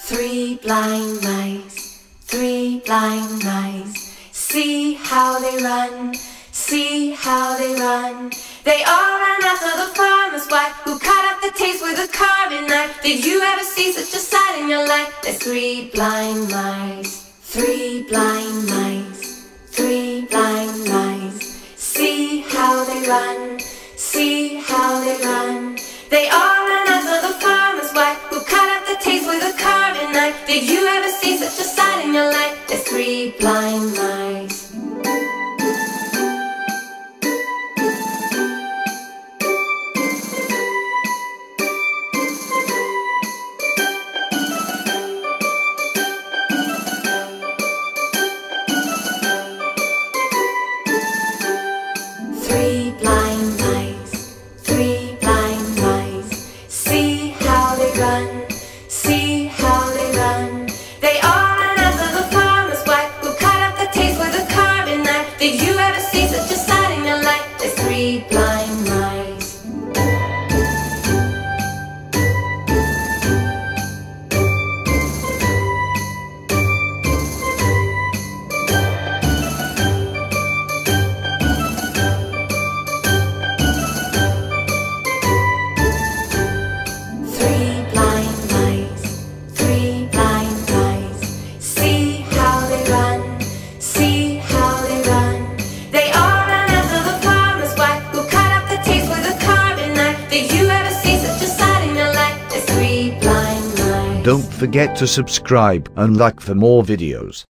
Three blind mice, see how they run, see how they run. They all ran after the farmer's wife, who cut up the taste with a carving knife. Did you ever see such a sight in your life? There's three blind mice, three blind mice, three blind mice. See how they run, see how they run. They all ran after the farmer's wife, who cut up the taste with a carving knife. Did you ever see such a sight in your life? There's three blind mice. Don't forget to subscribe and like for more videos.